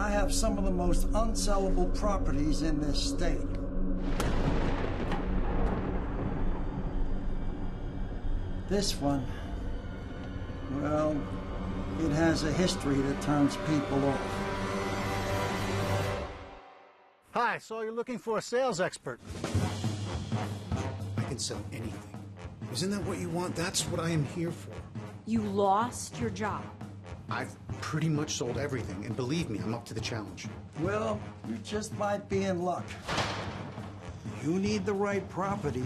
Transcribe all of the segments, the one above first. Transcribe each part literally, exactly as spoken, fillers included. I have some of the most unsellable properties in this state. This one, well, it has a history that turns people off. Hi, I saw you're looking for a sales expert. I can sell anything. Isn't that what you want? That's what I am here for. You lost your job. I've pretty much sold everything, and believe me, I'm up to the challenge. Well, you just might be in luck. You need the right property,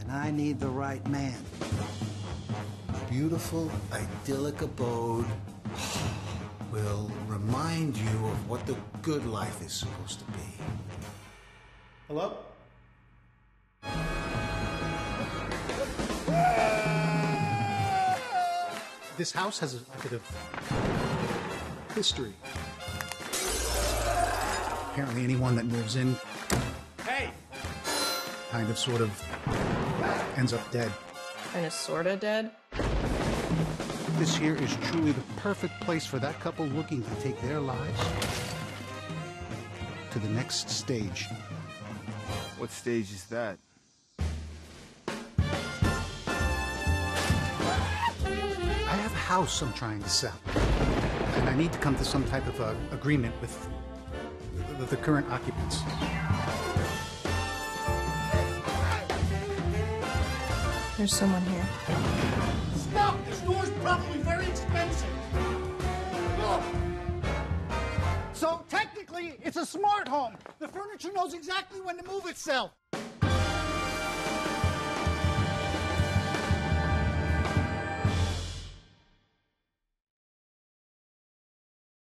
and I need the right man. Beautiful, idyllic abode will remind you of what the good life is supposed to be. Hello? This house has a bit of history. Apparently anyone that moves in hey, kind of sort of ends up dead. Kind of sort of dead? This here is truly the perfect place for that couple looking to take their lives to the next stage. What stage is that? House I'm trying to sell, and I need to come to some type of a agreement with the, the current occupants. There's someone here. Stop! This door's probably very expensive. Look. So technically, it's a smart home. The furniture knows exactly when to move itself.